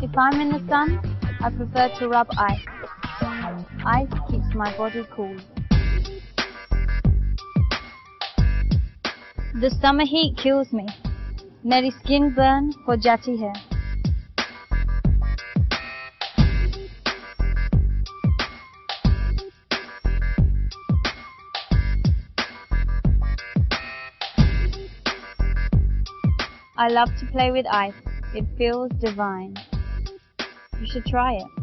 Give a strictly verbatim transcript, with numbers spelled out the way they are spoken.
If I'm in the sun, I prefer to rub ice. Ice keeps my body cool. The summer heat kills me. Meri skin burn ho jati hai. I love to play with ice. It feels divine. You should try it.